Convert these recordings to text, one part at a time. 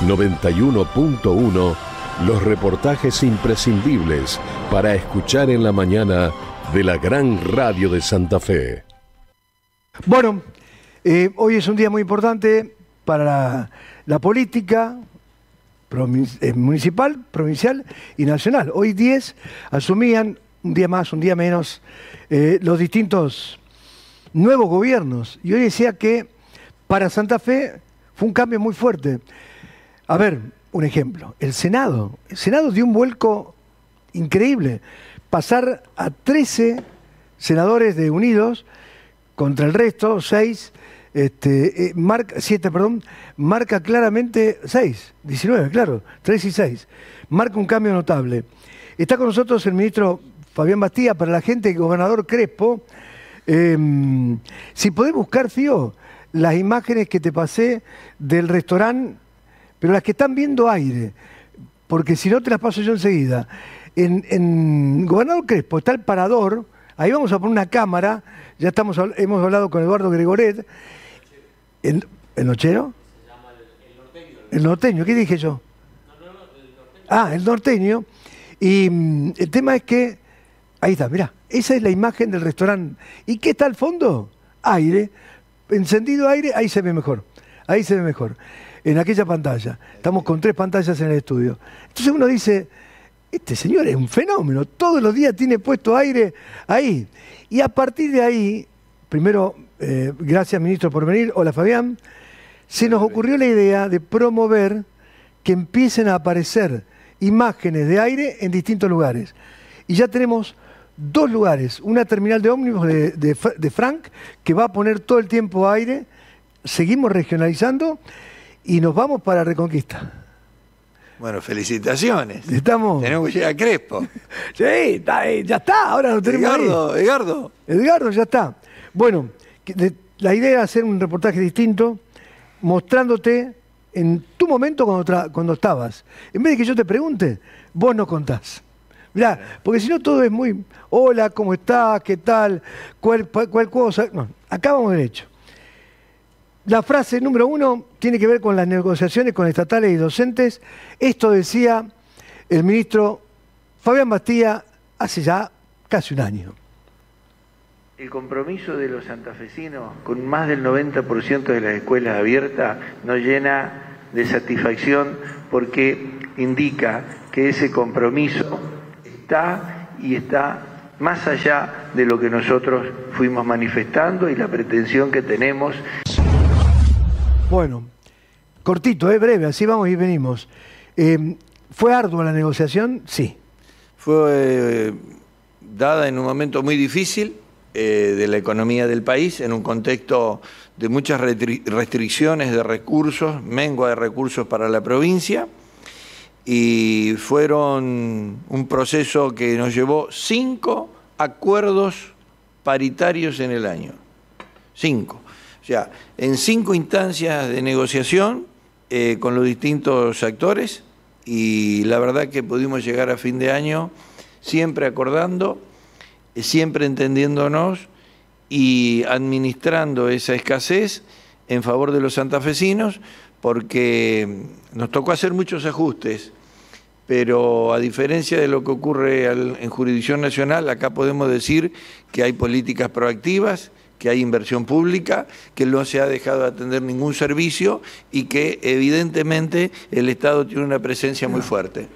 91.1, los reportajes imprescindibles para escuchar en la mañana de la Gran Radio de Santa Fe. Bueno, hoy es un día muy importante para la política municipal, provincial y nacional. Hoy 10 asumían, un día más, un día menos, los distintos nuevos gobiernos. Y hoy decía que para Santa Fe fue un cambio muy fuerte. A ver, un ejemplo, el Senado. El Senado dio un vuelco increíble. Pasar a 13 senadores de Unidos contra el resto, 7 marca claramente 6, 19, claro, 3 y 6. Marca un cambio notable. Está con nosotros el ministro Fabián Bastía, para la gente, el gobernador Crespo. Si podés buscar, Fío, las imágenes que te pasé del restaurante, pero las que están viendo aire, porque si no te las paso yo enseguida. En Gobernador Crespo está el parador, ahí vamos a poner una cámara, ya hemos hablado con Eduardo Gregoret. ¿El Nochero? Se llama el Norteño. El Norteño, ¿qué dije yo? No, el Norteño. Ah, el Norteño. Y el tema es que, ahí está, mirá, esa es la imagen del restaurante. ¿Y qué está al fondo? Aire. Encendido aire, ahí se ve mejor, ahí se ve mejor, en aquella pantalla. Estamos con 3 pantallas en el estudio. Entonces uno dice, este señor es un fenómeno, todos los días tiene puesto aire ahí. Y a partir de ahí, primero, gracias ministro por venir, hola Fabián, se nos ocurrió la idea de promover que empiecen a aparecer imágenes de aire en distintos lugares. Y ya tenemos 2 lugares, una terminal de ómnibus de Frank, que va a poner todo el tiempo aire, seguimos regionalizando y nos vamos para Reconquista. Bueno, felicitaciones. ¿Estamos? Tenemos que llegar a Crespo. Sí, ya está, ahora lo tenemos ahí. Edgardo, ya está. Bueno, la idea era hacer un reportaje distinto, mostrándote en tu momento cuando estabas. En vez de que yo te pregunte, vos nos contás. Mirá, porque si no todo es muy, hola, ¿cómo estás? ¿Qué tal? ¿Cuál cosa? No, acá vamos derecho. La frase número 1 tiene que ver con las negociaciones con estatales y docentes. Esto decía el ministro Fabián Bastía hace ya casi un año. El compromiso de los santafesinos con más del 90% de las escuelas abiertas nos llena de satisfacción porque indica que ese compromiso está más allá de lo que nosotros fuimos manifestando y la pretensión que tenemos. Bueno, cortito, breve, así vamos y venimos. ¿Fue ardua la negociación? Sí. Fue dada en un momento muy difícil de la economía del país, en un contexto de muchas restricciones de recursos, mengua de recursos para la provincia. Y fueron un proceso que nos llevó 5 acuerdos paritarios en el año. 5. O sea, en 5 instancias de negociación con los distintos actores, y la verdad que pudimos llegar a fin de año siempre acordando, siempre entendiéndonos y administrando esa escasez en favor de los santafesinos, porque nos tocó hacer muchos ajustes, pero a diferencia de lo que ocurre en jurisdicción nacional, acá podemos decir que hay políticas proactivas, que hay inversión pública, que no se ha dejado de atender ningún servicio y que evidentemente el Estado tiene una presencia muy fuerte.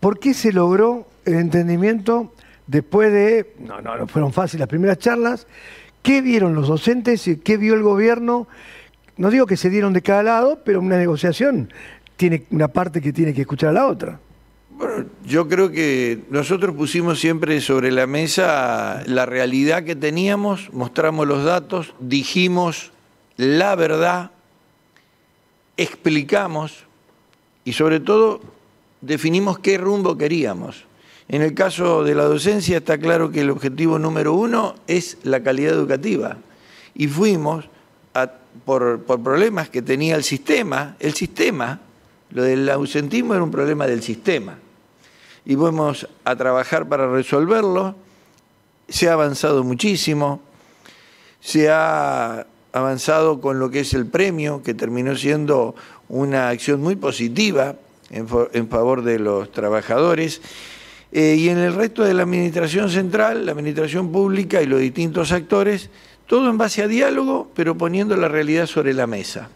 ¿Por qué se logró el entendimiento después de, no fueron fáciles las primeras charlas, qué vieron los docentes y qué vio el gobierno? No digo que se dieron de cada lado, pero una negociación tiene una parte que tiene que escuchar a la otra. Bueno, yo creo que nosotros pusimos siempre sobre la mesa la realidad que teníamos, mostramos los datos, dijimos la verdad, explicamos y sobre todo definimos qué rumbo queríamos. En el caso de la docencia está claro que el objetivo número 1 es la calidad educativa y fuimos por problemas que tenía el sistema, lo del ausentismo era un problema del sistema y vamos a trabajar para resolverlo. Se ha avanzado muchísimo, se ha avanzado con lo que es el premio, que terminó siendo una acción muy positiva en favor de los trabajadores. Y en el resto de la administración central, la administración pública y los distintos actores, todo en base a diálogo, pero poniendo la realidad sobre la mesa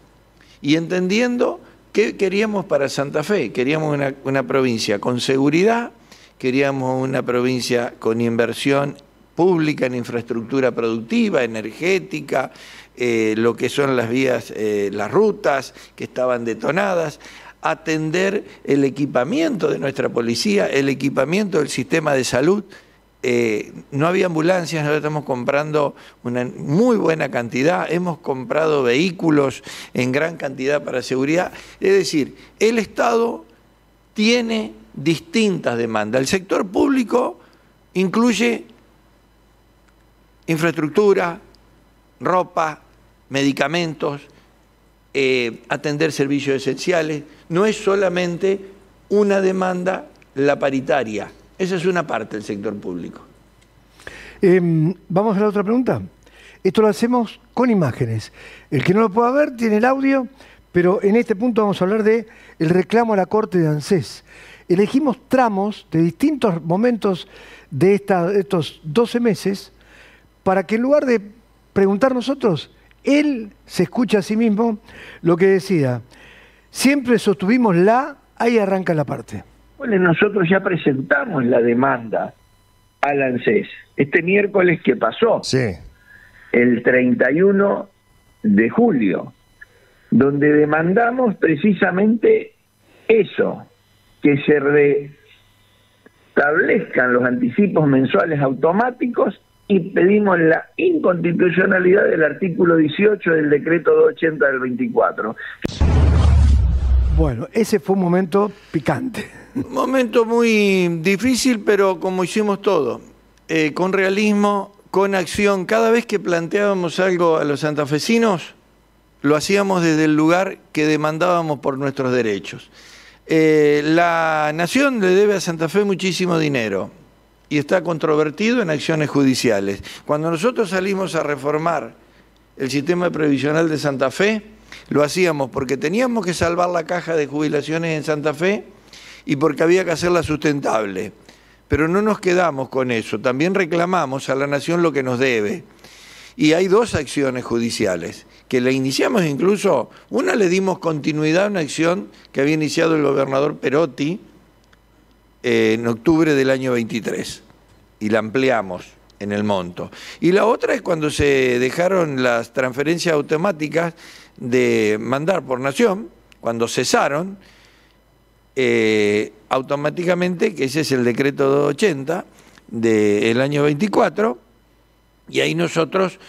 y entendiendo qué queríamos para Santa Fe. Queríamos una provincia con seguridad, queríamos una provincia con inversión pública en infraestructura productiva, energética, lo que son las vías, las rutas que estaban detonadas, atender el equipamiento de nuestra policía, el equipamiento del sistema de salud. No había ambulancias, ahora estamos comprando una muy buena cantidad, hemos comprado vehículos en gran cantidad para seguridad. Es decir, el Estado tiene distintas demandas. El sector público incluye infraestructura, ropa, medicamentos, atender servicios esenciales. No es solamente una demanda la paritaria. Esa es una parte del sector público. Vamos a la otra pregunta. Esto lo hacemos con imágenes. El que no lo pueda ver tiene el audio, pero en este punto vamos a hablar de el reclamo a la Corte de ANSES. Elegimos tramos de distintos momentos de estos 12 meses para que en lugar de preguntar nosotros, él se escucha a sí mismo lo que decía. Siempre sostuvimos ahí arranca la parte. Bueno, nosotros ya presentamos la demanda al ANSES. Este miércoles que pasó, sí, el 31 de julio, donde demandamos precisamente eso, que se restablezcan los anticipos mensuales automáticos y pedimos la inconstitucionalidad del artículo 18 del decreto 280 del 24. Bueno, ese fue un momento picante. Un momento muy difícil, pero como hicimos todo, con realismo, con acción. Cada vez que planteábamos algo a los santafesinos, lo hacíamos desde el lugar que demandábamos por nuestros derechos. La nación le debe a Santa Fe muchísimo dinero y está controvertido en acciones judiciales. Cuando nosotros salimos a reformar el sistema previsional de Santa Fe, lo hacíamos porque teníamos que salvar la caja de jubilaciones en Santa Fe y porque había que hacerla sustentable. Pero no nos quedamos con eso, también reclamamos a la nación lo que nos debe. Y hay dos acciones judiciales que le iniciamos incluso, una le dimos continuidad a una acción que había iniciado el gobernador Perotti, en octubre del año 23 y la ampliamos en el monto. Y la otra es cuando se dejaron las transferencias automáticas de mandar por nación, cuando cesaron automáticamente, que ese es el decreto 280 del año 24, y ahí nosotros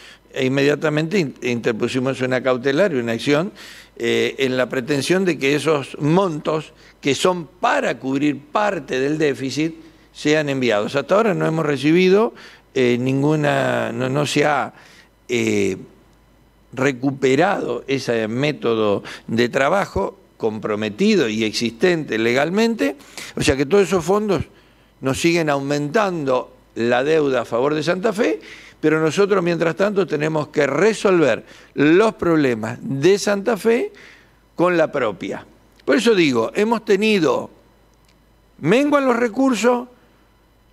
inmediatamente interpusimos una cautelar y una acción en la pretensión de que esos montos que son para cubrir parte del déficit sean enviados. Hasta ahora no hemos recibido ninguna, no se ha recuperado ese método de trabajo comprometido y existente legalmente, o sea que todos esos fondos nos siguen aumentando la deuda a favor de Santa Fe, pero nosotros mientras tanto tenemos que resolver los problemas de Santa Fe con la propia. Por eso digo, hemos tenido menguan los recursos,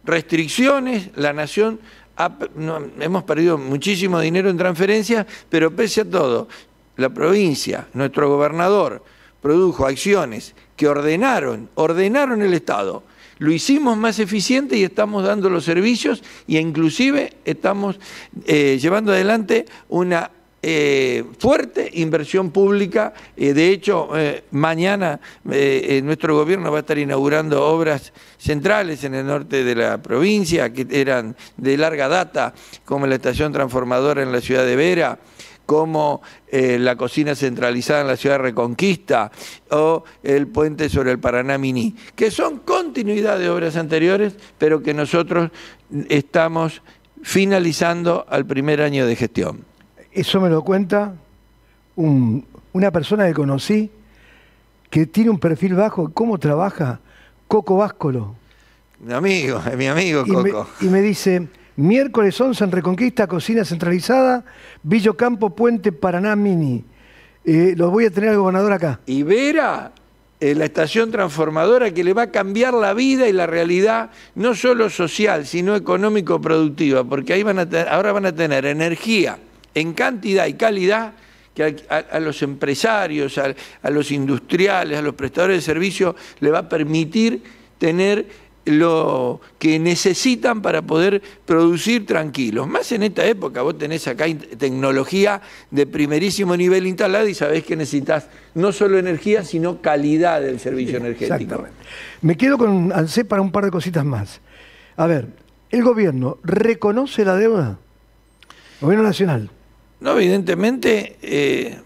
restricciones, la nación, hemos perdido muchísimo dinero en transferencias, pero pese a todo, la provincia, nuestro gobernador, produjo acciones que ordenaron el Estado. Lo hicimos más eficiente y estamos dando los servicios e inclusive estamos llevando adelante una fuerte inversión pública. De hecho, mañana nuestro gobierno va a estar inaugurando obras centrales en el norte de la provincia que eran de larga data, como la estación transformadora en la ciudad de Vera, como la cocina centralizada en la ciudad de Reconquista o el puente sobre el Paraná Miní, que son continuidad de obras anteriores, pero que nosotros estamos finalizando al primer año de gestión. Eso me lo cuenta una persona que conocí que tiene un perfil bajo. ¿Cómo trabaja? Coco Váscolo. Mi amigo, Coco. Y me dice, Miércoles 11 en Reconquista, cocina centralizada, Villocampo, Puente Paraná Mini. Los voy a tener al gobernador acá. Ibera, la estación transformadora que le va a cambiar la vida y la realidad, no solo social, sino económico-productiva, porque ahí ahora van a tener energía en cantidad y calidad que a los empresarios, a los industriales, a los prestadores de servicios, le va a permitir tener lo que necesitan para poder producir tranquilos. Más en esta época, vos tenés acá tecnología de primerísimo nivel instalada y sabés que necesitas no solo energía, sino calidad del servicio energético. Exactamente. Me quedo con ANSES para un par de cositas más. A ver, ¿el gobierno reconoce la deuda? ¿Gobierno nacional? No, evidentemente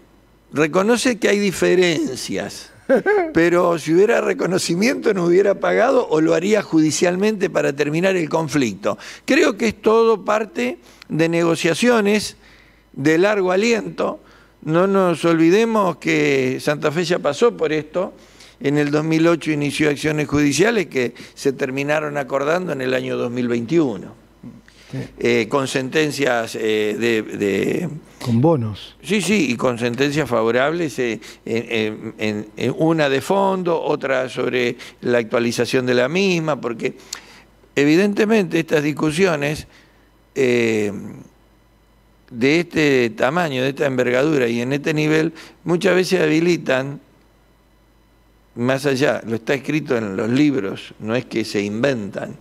reconoce que hay diferencias. Pero si hubiera reconocimiento no hubiera pagado o lo haría judicialmente para terminar el conflicto. Creo que es todo parte de negociaciones de largo aliento. No nos olvidemos que Santa Fe ya pasó por esto. En el 2008 inició acciones judiciales que se terminaron acordando en el año 2021. Con sentencias con bonos. Sí, sí, y con sentencias favorables, una de fondo, otra sobre la actualización de la misma, porque evidentemente estas discusiones de este tamaño, de esta envergadura y en este nivel, muchas veces habilitan, más allá, lo está escrito en los libros, no es que se inventan,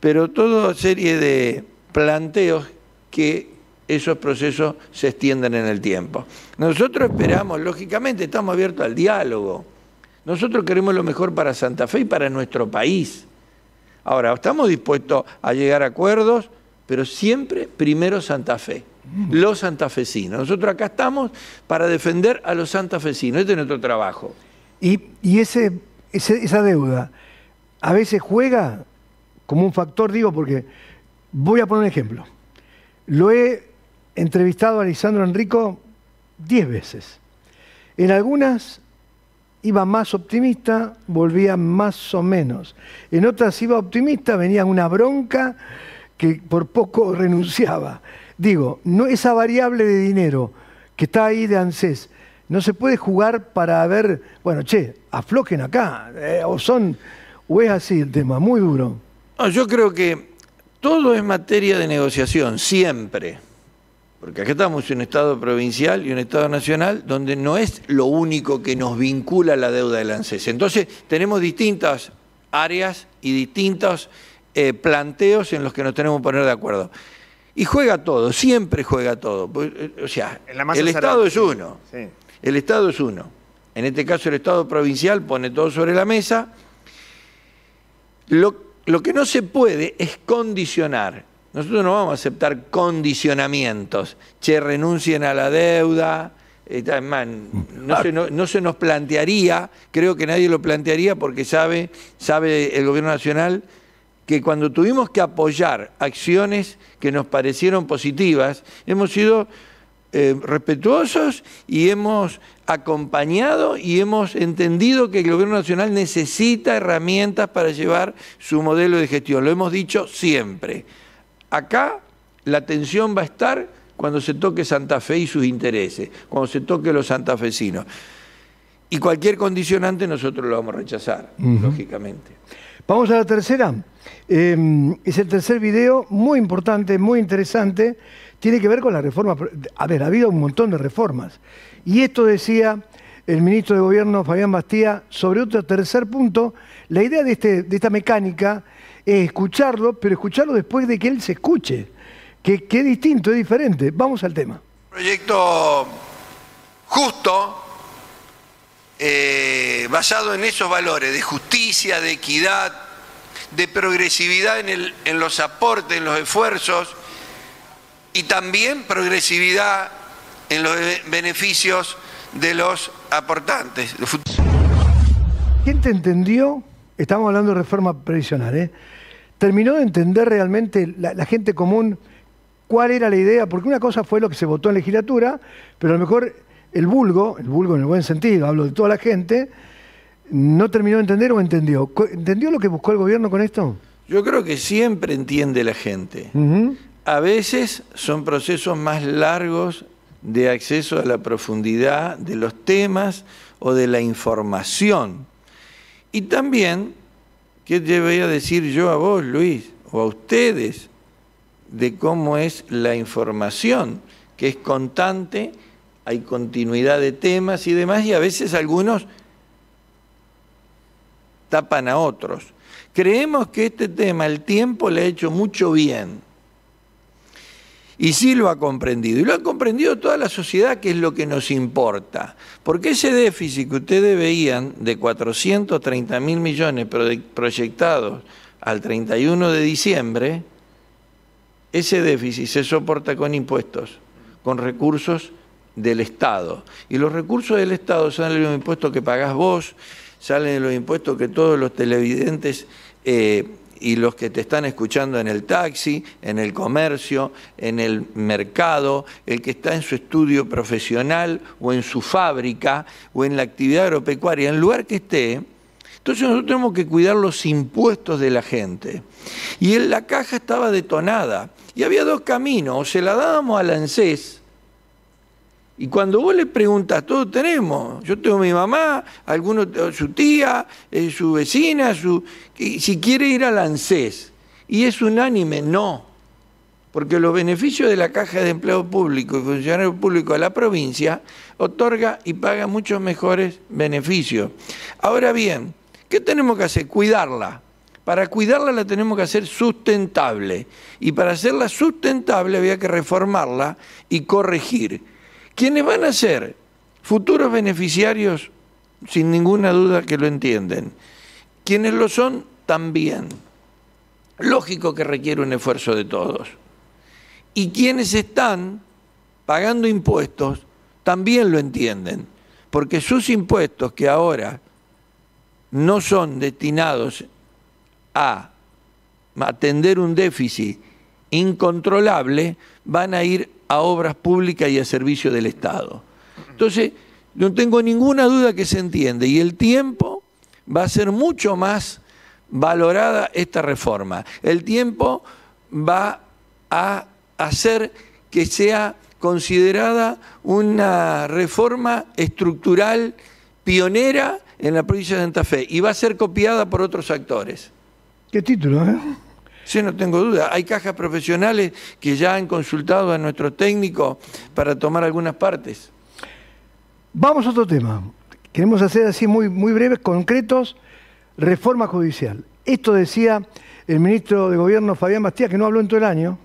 pero toda serie de planteos que esos procesos se extiendan en el tiempo. Nosotros esperamos, lógicamente, estamos abiertos al diálogo. Nosotros queremos lo mejor para Santa Fe y para nuestro país. Ahora, estamos dispuestos a llegar a acuerdos, pero siempre primero Santa Fe, los santafesinos. Nosotros acá estamos para defender a los santafesinos, este es nuestro trabajo. Y esa deuda a veces juega como un factor, digo, porque... Voy a poner un ejemplo. Lo he entrevistado a Lisandro Enrico 10 veces. En algunas iba más optimista, volvía más o menos. En otras iba optimista, venía una bronca que por poco renunciaba. Digo, no, esa variable de dinero que está ahí de ANSES, no se puede jugar para ver, bueno, che, aflojen acá, o es así el tema, muy duro. No, yo creo que todo es materia de negociación, siempre. Porque acá estamos en un Estado provincial y un Estado nacional donde no es lo único que nos vincula la deuda del ANSES. Entonces tenemos distintas áreas y distintos planteos en los que nos tenemos que poner de acuerdo. Y juega todo, siempre juega todo. O sea, el Estado es uno. Sí. El Estado es uno. En este caso el Estado provincial pone todo sobre la mesa. Lo que no se puede es condicionar. Nosotros no vamos a aceptar condicionamientos. Che, renuncien a la deuda. No se nos plantearía, creo que nadie lo plantearía porque sabe el Gobierno Nacional que cuando tuvimos que apoyar acciones que nos parecieron positivas, hemos sido respetuosos y hemos acompañado y hemos entendido que el Gobierno Nacional necesita herramientas para llevar su modelo de gestión. Lo hemos dicho siempre. Acá la tensión va a estar cuando se toque Santa Fe y sus intereses, cuando se toque los santafesinos. Y cualquier condicionante nosotros lo vamos a rechazar, lógicamente. Vamos a la tercera. Es el tercer video, muy importante, muy interesante. Tiene que ver con la reforma. A ver, ha habido un montón de reformas. Y esto decía el ministro de Gobierno, Fabián Bastía, sobre otro tercer punto. La idea de esta mecánica es escucharlo, pero escucharlo después de que él se escuche. Que es distinto, es diferente. Vamos al tema. Proyecto justo, basado en esos valores de justicia, de equidad, de progresividad en los aportes, en los esfuerzos, y también progresividad en los beneficios de los aportantes. ¿Quién te entendió? Estamos hablando de reforma previsional, ¿eh? ¿Terminó de entender realmente la gente común cuál era la idea? Porque una cosa fue lo que se votó en legislatura, pero a lo mejor el vulgo en el buen sentido, hablo de toda la gente, no terminó de entender o entendió. ¿Entendió lo que buscó el gobierno con esto? Yo creo que siempre entiende la gente. A veces son procesos más largos de acceso a la profundidad de los temas o de la información. Y también, ¿qué debería decir yo a vos, Luis, o a ustedes, de cómo es la información, que es constante, hay continuidad de temas y demás, y a veces algunos tapan a otros? Creemos que este tema, el tiempo, le ha hecho mucho bien. Y sí lo ha comprendido. Y lo ha comprendido toda la sociedad, que es lo que nos importa. Porque ese déficit que ustedes veían de 430.000 millones proyectados al 31 de diciembre, ese déficit se soporta con impuestos, con recursos del Estado. Y los recursos del Estado salen de los impuestos que pagás vos, salen de los impuestos que todos los televidentes y los que te están escuchando en el taxi, en el comercio, en el mercado, el que está en su estudio profesional o en su fábrica o en la actividad agropecuaria, en el lugar que esté. Entonces nosotros tenemos que cuidar los impuestos de la gente. Y en la caja estaba detonada. Y había dos caminos, o se la dábamos a la ANSES. Y cuando vos le preguntas, todos tenemos, yo tengo mi mamá, alguno, su tía, su vecina, si quiere ir a la ANSES. Y es unánime, no. Porque los beneficios de la Caja de Empleo Público y Funcionario Público de la provincia otorga y paga muchos mejores beneficios. Ahora bien, ¿qué tenemos que hacer? Cuidarla. Para cuidarla la tenemos que hacer sustentable. Y para hacerla sustentable había que reformarla y corregir. Quienes van a ser futuros beneficiarios, sin ninguna duda que lo entienden. Quienes lo son, también. Lógico que requiere un esfuerzo de todos. Y quienes están pagando impuestos, también lo entienden. Porque sus impuestos, que ahora no son destinados a atender un déficit incontrolable, van a ir a obras públicas y a servicio del Estado. Entonces, no tengo ninguna duda que se entiende, y el tiempo va a ser mucho más valorada esta reforma. El tiempo va a hacer que sea considerada una reforma estructural pionera en la provincia de Santa Fe, y va a ser copiada por otros actores. ¿Qué título, eh? Sí, no tengo duda. Hay cajas profesionales que ya han consultado a nuestro técnico para tomar algunas partes. Vamos a otro tema. Queremos hacer así muy breves, concretos, reforma judicial. Esto decía el ministro de Gobierno, Fabián Bastía, que no habló en todo el año.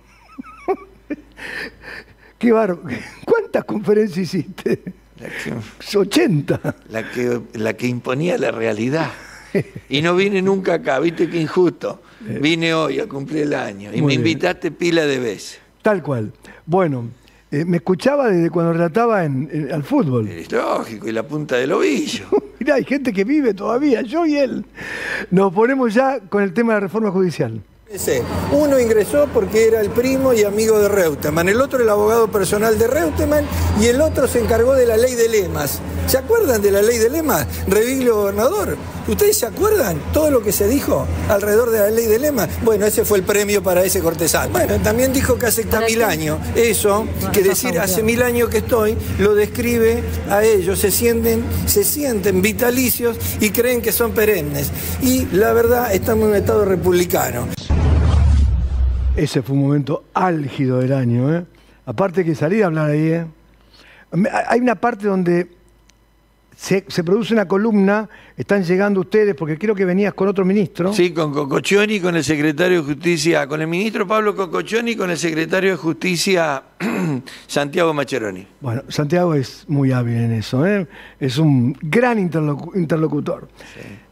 Qué barro. ¿Cuántas conferencias hiciste? 80. La que imponía la realidad. Y no vine nunca acá, viste qué injusto. Vine hoy a cumplir el año y me invitaste pila de veces. Tal cual. Bueno, me escuchaba desde cuando relataba al fútbol. Es lógico, y la punta del ovillo. Mirá, hay gente que vive todavía, yo y él. Nos ponemos ya con el tema de la reforma judicial. Uno ingresó porque era el primo y amigo de Reutemann, el otro el abogado personal de Reutemann y el otro se encargó de la ley de lemas. ¿Se acuerdan de la ley de lemas? Reviglio gobernador. ¿Ustedes se acuerdan todo lo que se dijo alrededor de la ley de lemas? Bueno, ese fue el premio para ese cortesano. Bueno, también dijo que hace 1000 años. Eso, que decir hace 1000 años que estoy, lo describe a ellos. Se sienten vitalicios y creen que son perennes. Y la verdad, estamos en un estado republicano. Ese fue un momento álgido del año, ¿eh? Aparte que salir a hablar ahí, ¿eh? Hay una parte donde se produce una columna, están llegando ustedes, porque creo que venías con otro ministro. Sí, con Coccioni, con el secretario de Justicia, con el ministro Pablo Coccioni, con el secretario de Justicia Santiago Maccheroni. Bueno, Santiago es muy hábil en eso, ¿eh? Es un gran interlocutor.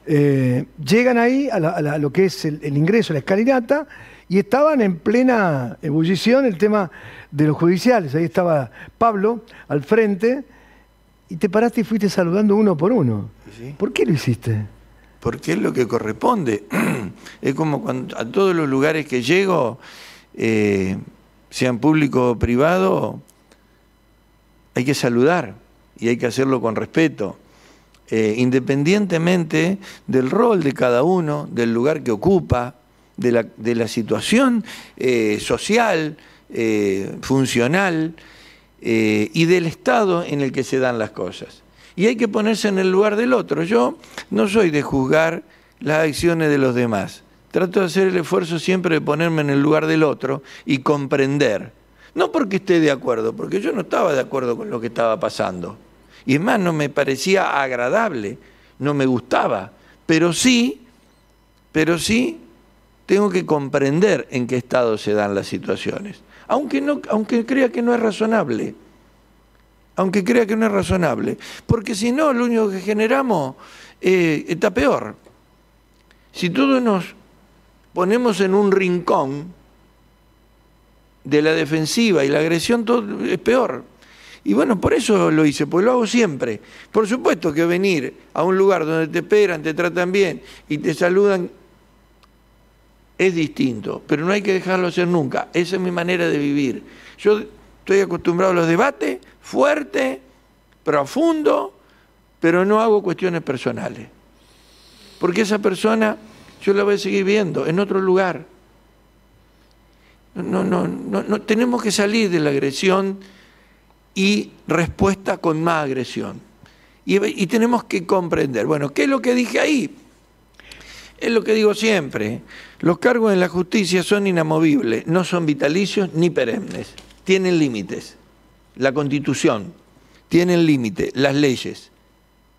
Sí. Llegan ahí a lo que es el ingreso, la escalinata, y estaban en plena ebullición el tema de los judiciales. Ahí estaba Pablo al frente y te paraste y fuiste saludando uno por uno. ¿Sí? ¿Por qué lo hiciste? Porque es lo que corresponde. Es como cuando a todos los lugares que llego, sean público o privado, hay que saludar y hay que hacerlo con respeto. Independientemente del rol de cada uno, del lugar que ocupa, de la situación social, funcional y del estado en el que se dan las cosas. Y hay que ponerse en el lugar del otro. Yo no soy de juzgar las acciones de los demás. Trato de hacer el esfuerzo siempre de ponerme en el lugar del otro y comprender. No porque esté de acuerdo, porque yo no estaba de acuerdo con lo que estaba pasando. Y es más, no me parecía agradable, no me gustaba. Pero sí tengo que comprender en qué estado se dan las situaciones. Aunque crea que no es razonable. Aunque crea que no es razonable. Porque si no, lo único que generamos está peor. Si todos nos ponemos en un rincón de la defensiva y la agresión, todo es peor. Y bueno, por eso lo hice, porque lo hago siempre. Por supuesto que venir a un lugar donde te esperan, te tratan bien y te saludan es distinto, pero no hay que dejarlo hacer nunca. Esa es mi manera de vivir. Yo estoy acostumbrado a los debates, fuerte, profundo, pero no hago cuestiones personales. Porque esa persona yo la voy a seguir viendo en otro lugar. No, tenemos que salir de la agresión y respuesta con más agresión. Y tenemos que comprender, bueno, ¿qué es lo que dije ahí? Es lo que digo siempre, los cargos en la justicia son inamovibles, no son vitalicios ni perennes, tienen límites. La Constitución tiene límite, las leyes,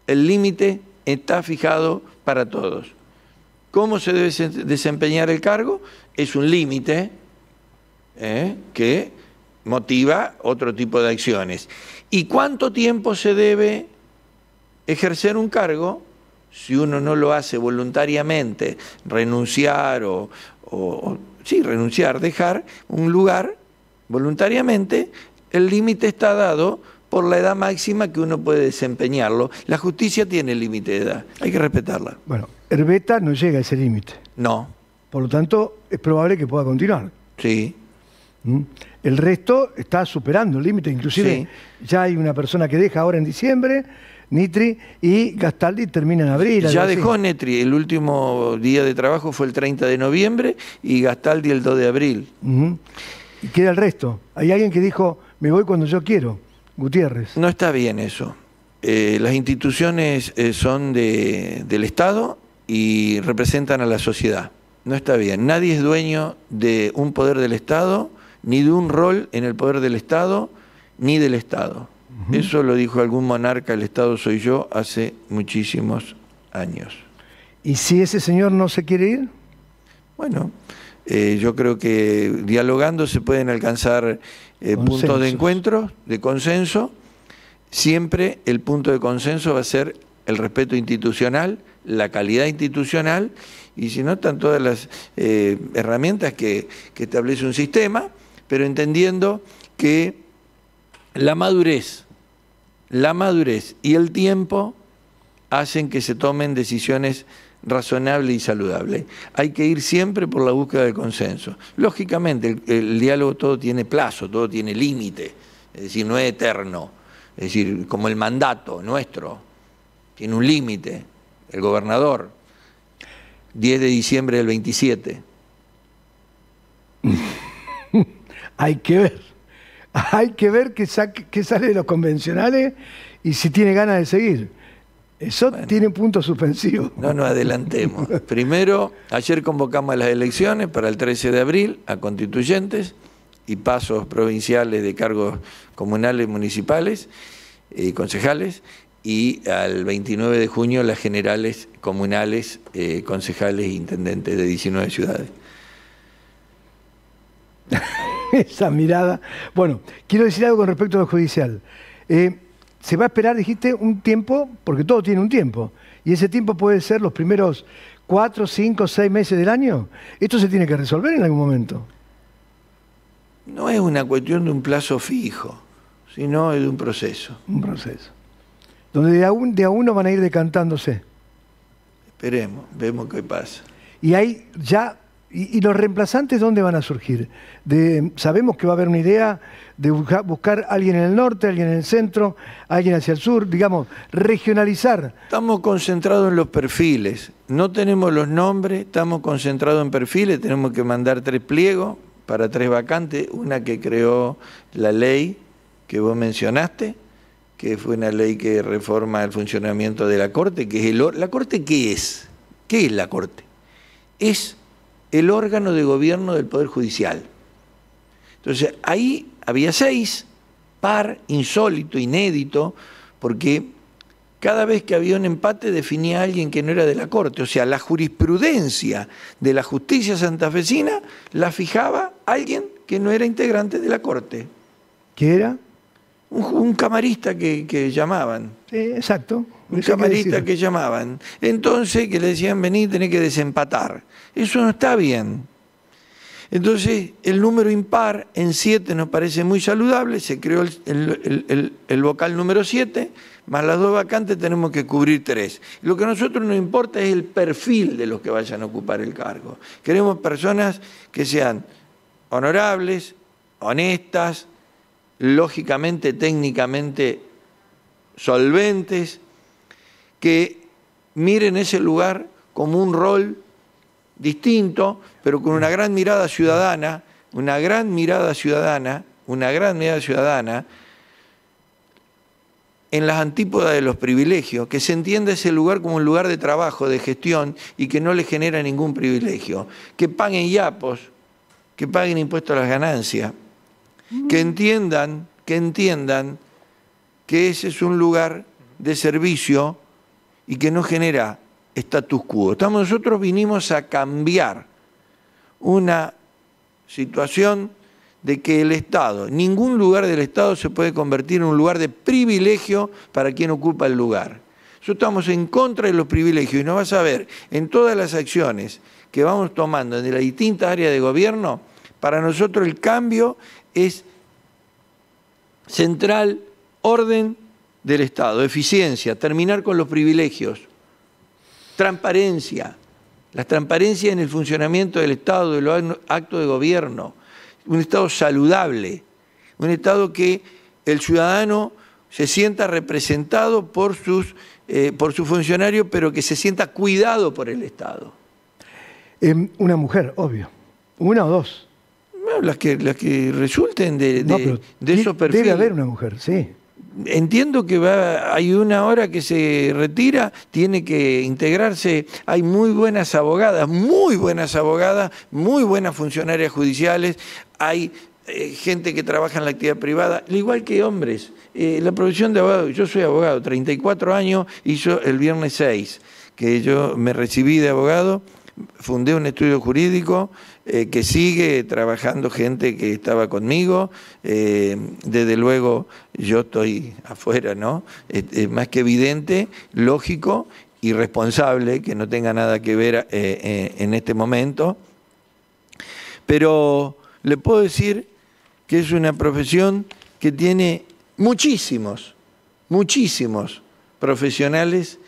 el límite está fijado para todos. ¿Cómo se debe desempeñar el cargo? Es un límite que motiva otro tipo de acciones. ¿Y cuánto tiempo se debe ejercer un cargo? Si uno no lo hace voluntariamente, renunciar o dejar un lugar voluntariamente, el límite está dado por la edad máxima que uno puede desempeñarlo. La justicia tiene límite de edad, hay que respetarla. Bueno, Erbeta no llega a ese límite. No. Por lo tanto, es probable que pueda continuar. Sí. El resto está superando el límite, inclusive sí. Ya hay una persona que deja ahora en diciembre, Nitri, y Gastaldi termina en abril. Ya dejó Nitri, el último día de trabajo fue el 30 de noviembre y Gastaldi el 2 de abril. Y queda el resto. Hay alguien que dijo, me voy cuando yo quiero, Gutiérrez. No está bien eso. Las instituciones son del Estado y representan a la sociedad. No está bien. Nadie es dueño de un poder del Estado, ni de un rol en el poder del Estado, ni del Estado. Eso lo dijo algún monarca, el Estado soy yo, hace muchísimos años. ¿Y si ese señor no se quiere ir? Bueno, yo creo que dialogando se pueden alcanzar puntos de encuentro, de consenso. Siempre el punto de consenso va a ser el respeto institucional, la calidad institucional, y si no están todas las herramientas que establece un sistema, pero entendiendo que la madurez y el tiempo hacen que se tomen decisiones razonables y saludables. Hay que ir siempre por la búsqueda del consenso. Lógicamente, el diálogo todo tiene plazo, todo tiene límite, es decir, no es eterno, es decir, como el mandato nuestro, tiene un límite, el gobernador, 10 de diciembre del 27. Hay que ver. Hay que ver qué sale de los convencionales y si tiene ganas de seguir. Eso bueno, tiene puntos suspensivos. No nos adelantemos. Primero, ayer convocamos las elecciones para el 13 de abril a constituyentes y pasos provinciales de cargos comunales, municipales y concejales, y al 29 de junio las generales comunales, concejales e intendentes de 19 ciudades. Esa mirada. Bueno, quiero decir algo con respecto a lo judicial. Se va a esperar, dijiste, un tiempo, porque todo tiene un tiempo. Y ese tiempo puede ser los primeros 4, 5, 6 meses del año. Esto se tiene que resolver en algún momento. No es una cuestión de un plazo fijo, sino de un proceso. Un proceso. Donde de a uno van a ir decantándose. Esperemos, vemos qué pasa. Y ahí ya... ¿Y los reemplazantes dónde van a surgir? Sabemos que va a haber una idea de buscar alguien en el norte, alguien en el centro, alguien hacia el sur, digamos, regionalizar. Estamos concentrados en los perfiles, no tenemos los nombres, estamos concentrados en perfiles, tenemos que mandar 3 pliegos para 3 vacantes, una que creó la ley que vos mencionaste, que fue una ley que reforma el funcionamiento de la Corte, que es el... ¿La Corte qué es? ¿Qué es la Corte? Es el órgano de gobierno del Poder Judicial. Entonces, ahí había 6, par, insólito, inédito, porque cada vez que había un empate definía a alguien que no era de la Corte. O sea, la jurisprudencia de la justicia santafesina la fijaba alguien que no era integrante de la Corte. ¿Qué era? Un camarista que llamaban. Sí, exacto. Un camarista que llamaban. Entonces, que le decían, vení, tenés que desempatar. Eso no está bien. Entonces, el número impar en 7 nos parece muy saludable, se creó el vocal número 7, más las 2 vacantes tenemos que cubrir 3. Lo que a nosotros nos importa es el perfil de los que vayan a ocupar el cargo. Queremos personas que sean honorables, honestas, lógicamente, técnicamente solventes, que miren ese lugar como un rol distinto, pero con una gran mirada ciudadana, en las antípodas de los privilegios, que se entienda ese lugar como un lugar de trabajo, de gestión, y que no le genera ningún privilegio, que paguen IAPOS, que paguen impuestos a las ganancias, que entiendan que ese es un lugar de servicio y que no genera status quo. Nosotros vinimos a cambiar una situación de que el Estado, ningún lugar del Estado se puede convertir en un lugar de privilegio para quien ocupa el lugar. Nosotros estamos en contra de los privilegios y nos vas a ver en todas las acciones que vamos tomando en las distintas áreas de gobierno. Para nosotros el cambio es central, orden del Estado, eficiencia, terminar con los privilegios, transparencia, la transparencia en el funcionamiento del Estado, de los actos de gobierno, un Estado saludable, un Estado que el ciudadano se sienta representado por sus funcionarios, pero que se sienta cuidado por el Estado. Una mujer, obvio, una o dos. No, las que resulten de esos perfiles. Debe haber una mujer, sí. Entiendo que hay una hora que se retira, tiene que integrarse. Hay muy buenas abogadas, muy buenas funcionarias judiciales. Hay gente que trabaja en la actividad privada, igual que hombres. La profesión de abogado, yo soy abogado, 34 años, y yo el viernes 6, que yo me recibí de abogado, fundé un estudio jurídico que sigue trabajando gente que estaba conmigo. Desde luego yo estoy afuera, ¿no? Más que evidente, lógico y responsable, que no tenga nada que ver en este momento. Pero le puedo decir que es una profesión que tiene muchísimos profesionales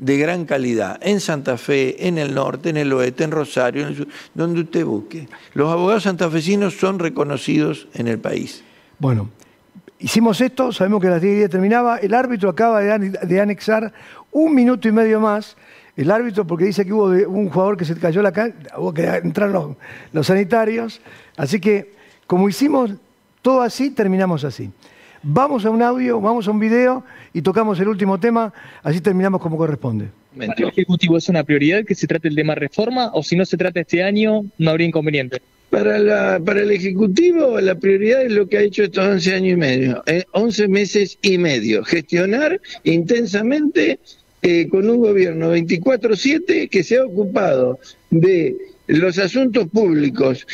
de gran calidad, en Santa Fe, en el norte, en el oeste, en Rosario, en el sur, donde usted busque. Los abogados santafesinos son reconocidos en el país. Bueno, hicimos esto, sabemos que a las 10:10 terminaba, el árbitro acaba de anexar 1 minuto y medio más, el árbitro porque dice que hubo un jugador que se cayó la cancha, hubo que entrar los sanitarios, así que como hicimos todo así, terminamos así. Vamos a un audio, vamos a un video y tocamos el último tema, así terminamos como corresponde. ¿Para el Ejecutivo es una prioridad que se trate el tema reforma o si no se trata este año no habría inconveniente? Para el Ejecutivo la prioridad es lo que ha hecho estos 11 años y medio, 11 meses y medio, gestionar intensamente con un gobierno 24/7 que se ha ocupado de los asuntos públicos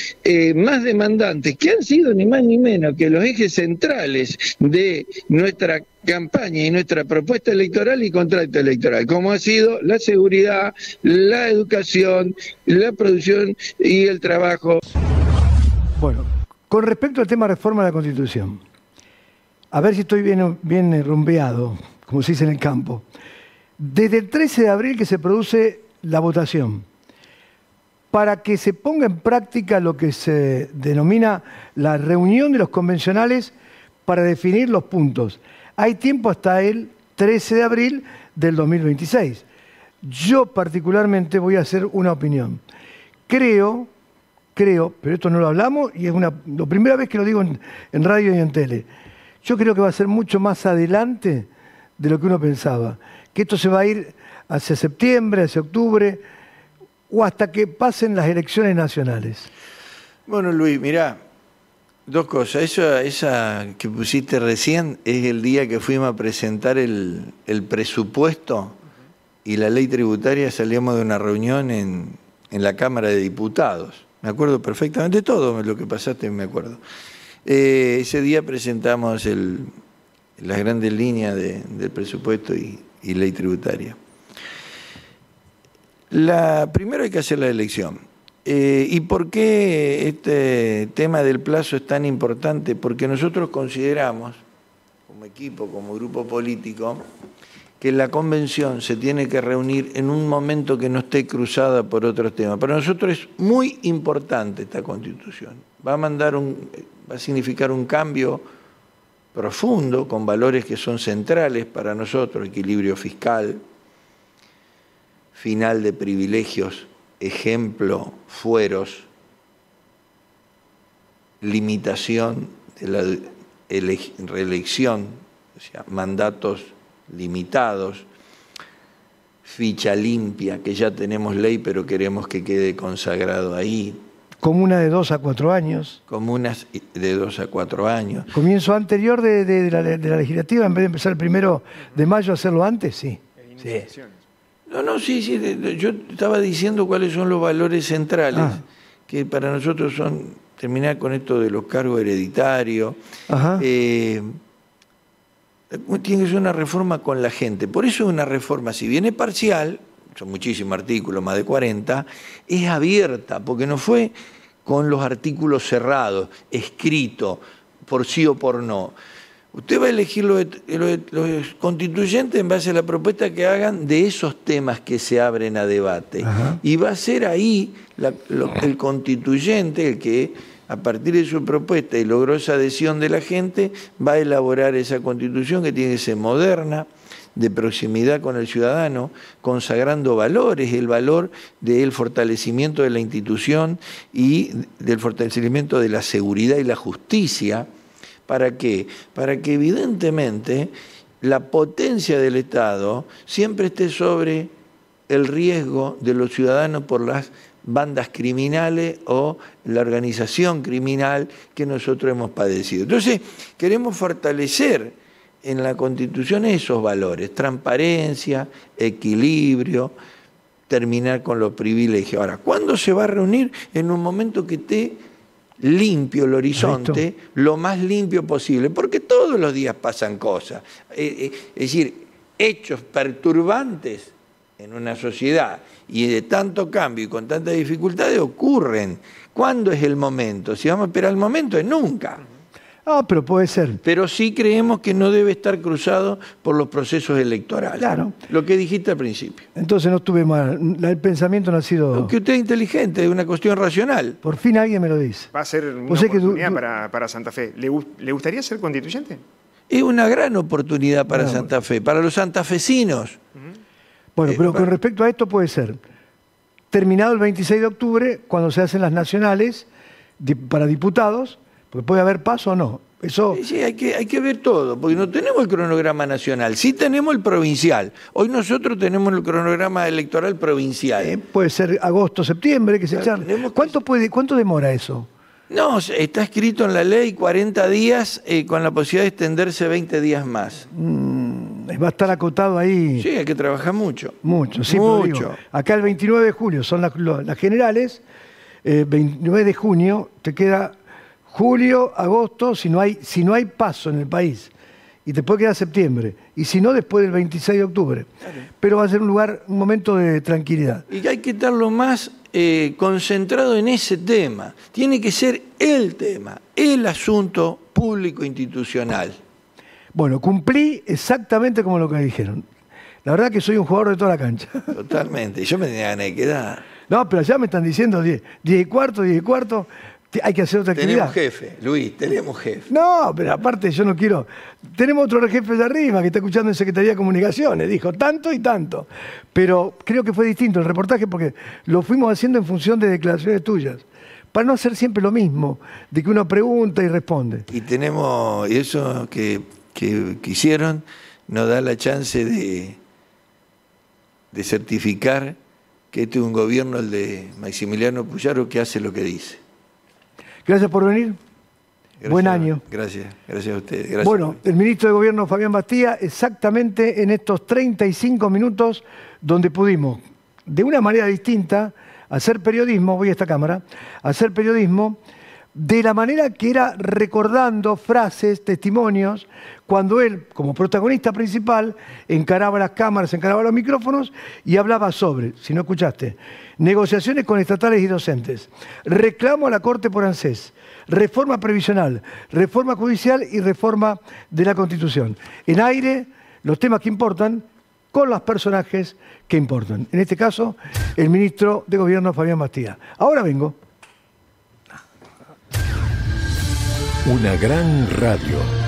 más demandantes, que han sido ni más ni menos que los ejes centrales de nuestra campaña y nuestra propuesta electoral y contrato electoral, como ha sido la seguridad, la educación, la producción y el trabajo. Bueno, con respecto al tema reforma de la Constitución, a ver si estoy bien rumbeado, como se dice en el campo. Desde el 13 de abril que se produce la votación, para que se ponga en práctica lo que se denomina la reunión de los convencionales para definir los puntos. Hay tiempo hasta el 13 de abril del 2026. Yo particularmente voy a hacer una opinión. Creo creo, pero esto no lo hablamos y es la primera vez que lo digo en radio y en tele, yo creo que va a ser mucho más adelante de lo que uno pensaba, que esto se va a ir hacia septiembre, hacia octubre, o hasta que pasen las elecciones nacionales. Bueno, Luis, mirá, dos cosas. Esa que pusiste recién es el día que fuimos a presentar el presupuesto y la ley tributaria, salíamos de una reunión en la Cámara de Diputados. Me acuerdo perfectamente todo lo que pasaste, me acuerdo. Ese día presentamos las grandes líneas del presupuesto y ley tributaria. Primero hay que hacer la elección. ¿Y por qué este tema del plazo es tan importante? Porque nosotros consideramos, como equipo, como grupo político, que la convención se tiene que reunir en un momento que no esté cruzada por otros temas. Para nosotros es muy importante esta Constitución. Va a significar un cambio profundo, con valores que son centrales para nosotros: equilibrio fiscal, final de privilegios, ejemplo, fueros, limitación de la reelección, o sea, mandatos limitados, ficha limpia, que ya tenemos ley pero queremos que quede consagrado ahí. Comuna de 2 a 4 años. Comunas de 2 a 4 años. Comienzo anterior de la legislativa, en vez de empezar el 1 de mayo, hacerlo antes, sí. Sí. No, sí, yo estaba diciendo cuáles son los valores centrales, que para nosotros son terminar con esto de los cargos hereditarios. Ajá. Tiene que ser una reforma con la gente. Por eso es una reforma, si bien es parcial, son muchísimos artículos, más de 40, es abierta, porque no fue con los artículos cerrados, escrito, por sí o por no. Usted va a elegir los constituyentes en base a la propuesta que hagan de esos temas que se abren a debate. Ajá. Y va a ser ahí el constituyente el que, a partir de su propuesta y logró esa adhesión de la gente, va a elaborar esa constitución, que tiene que ser moderna, de proximidad con el ciudadano, consagrando valores, el valor del fortalecimiento de la institución y del fortalecimiento de la seguridad y la justicia. ¿Para qué? Para que evidentemente la potencia del Estado siempre esté sobre el riesgo de los ciudadanos por las bandas criminales o la organización criminal que nosotros hemos padecido. Entonces, queremos fortalecer en la Constitución esos valores: transparencia, equilibrio, terminar con los privilegios. Ahora, ¿cuándo se va a reunir? En un momento que esté limpio el horizonte, lo más limpio posible, porque todos los días pasan cosas. Es decir, hechos perturbantes en una sociedad y de tanto cambio y con tantas dificultades ocurren. ¿Cuándo es el momento? Si vamos a esperar el momento, es nunca. Pero puede ser. Pero sí creemos que no debe estar cruzado por los procesos electorales. Claro. Lo que dijiste al principio. Entonces no estuve mal. El pensamiento no ha sido... Porque usted es inteligente, es una cuestión racional. Por fin alguien me lo dice. Va a ser una oportunidad para Santa Fe. ¿Le gustaría ser constituyente? Es una gran oportunidad para Santa Fe, para los santafesinos. Bueno, pero con respecto a esto puede ser. Terminado el 26 de octubre, cuando se hacen las nacionales para diputados... ¿Puede haber paso o no? Eso... Sí, hay que ver todo, porque no tenemos el cronograma nacional, sí tenemos el provincial. Hoy nosotros tenemos el cronograma electoral provincial. Puede ser agosto, septiembre, que se echarle. ¿Cuánto demora eso? No, está escrito en la ley 40 días con la posibilidad de extenderse 20 días más. Va a estar acotado ahí. Sí, hay que trabajar mucho. Mucho, sí, mucho. Pero digo, acá el 29 de julio son las generales, 29 de junio te queda... Julio, agosto, si no hay paso en el país, y después queda septiembre, y si no, después del 26 de octubre. Claro. Pero va a ser un momento de tranquilidad. Y hay que estarlo más concentrado en ese tema. Tiene que ser el tema, el asunto público institucional. Bueno, cumplí exactamente como lo que me dijeron. La verdad que soy un jugador de toda la cancha. Totalmente, yo me tenía ganas de quedar. No, pero allá me están diciendo 10 y cuarto. Hay que hacer otra actividad. Tenemos jefe, Luis, tenemos jefe. No, pero aparte yo no quiero... Tenemos otro jefe allá arriba que está escuchando en Secretaría de Comunicaciones. Dijo tanto y tanto. Pero creo que fue distinto el reportaje porque lo fuimos haciendo en función de declaraciones tuyas. para no hacer siempre lo mismo, de que uno pregunta y responde. Y tenemos eso que hicieron, nos da la chance de certificar que este es un gobierno, el de Maximiliano Pullaro, que hace lo que dice. Gracias por venir. Gracias, buen año. Gracias, gracias a ustedes. Gracias. Bueno, el ministro de Gobierno Fabián Bastía, exactamente en estos 35 minutos donde pudimos, de una manera distinta, hacer periodismo, voy a esta cámara, hacer periodismo de la manera que era recordando frases, testimonios, cuando él, como protagonista principal, encaraba las cámaras, encaraba los micrófonos y hablaba sobre, si no escuchaste, negociaciones con estatales y docentes, reclamo a la Corte por ANSES, reforma previsional, reforma judicial y reforma de la Constitución. En AIRE, los temas que importan con los personajes que importan. En este caso, el ministro de Gobierno, Fabián Bastía. Ahora vengo. Una gran radio.